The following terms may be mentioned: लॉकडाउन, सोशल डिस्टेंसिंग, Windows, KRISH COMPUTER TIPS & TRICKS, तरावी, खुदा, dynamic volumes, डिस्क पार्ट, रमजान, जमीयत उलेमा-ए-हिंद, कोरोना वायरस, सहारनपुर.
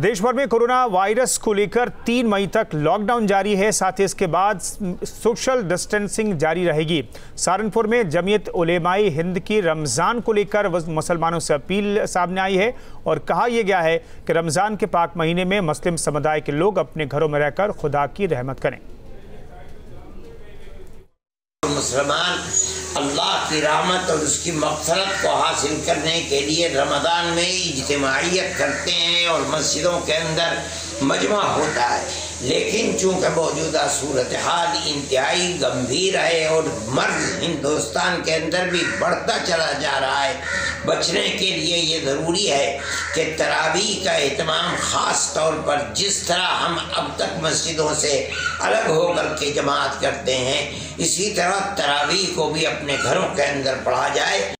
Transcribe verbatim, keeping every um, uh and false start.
देश भर में कोरोना वायरस को लेकर तीन मई तक लॉकडाउन जारी है। साथ ही इसके बाद सोशल डिस्टेंसिंग जारी रहेगी। सहारनपुर में जमीयत उलेमा-ए-हिंद की रमजान को लेकर मुसलमानों से अपील सामने आई है और कहा यह गया है कि रमजान के पाक महीने में मुस्लिम समुदाय के लोग अपने घरों में रहकर खुदा की रहमत करें। मुसलमान अल्लाह की रहमत और उसकी मग़फ़िरत को हासिल करने के लिए रमज़ान में इज्तिमाइयत करते हैं और मस्जिदों के अंदर मजमा होता है, लेकिन चूँकि मौजूदा सूरत हाल इंतहाई गंभीर है और मर्ज हिंदुस्तान के अंदर भी बढ़ता चला जा रहा है, बचने के लिए ये ज़रूरी है कि तरावी का एहतमाम ख़ास तौर पर जिस तरह हम अब तक मस्जिदों से अलग होकर के जमात करते हैं, इसी तरह तरावी को भी अपने घरों के अंदर पढ़ा जाए।